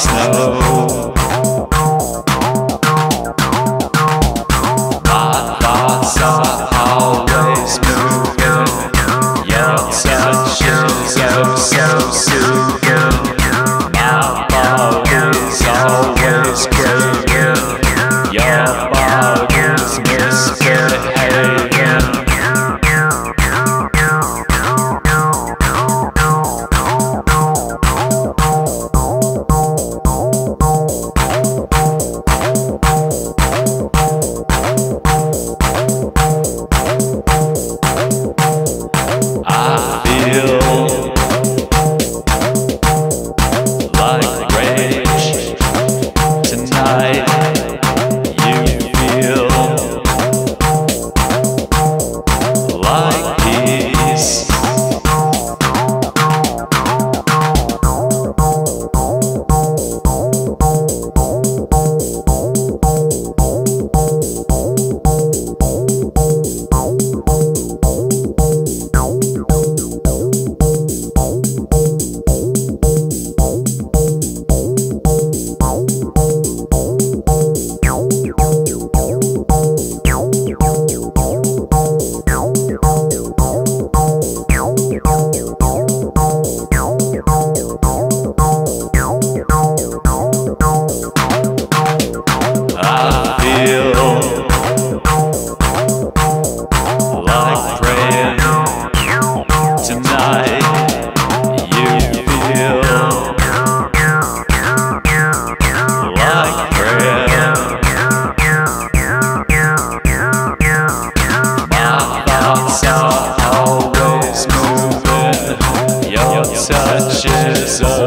slow. My thoughts are always moving. Your touch is so soothing. My body is always craving. Your body is misbehaving.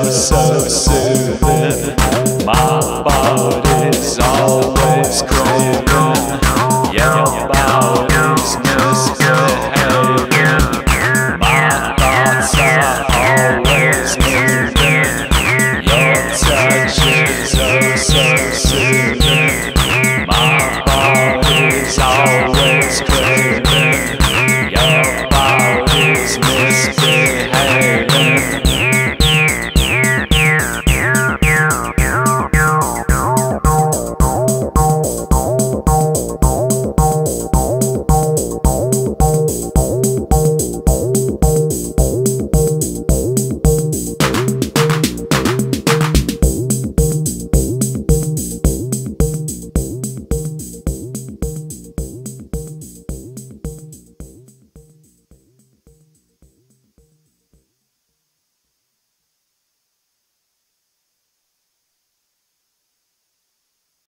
So soothing, my body's always craving.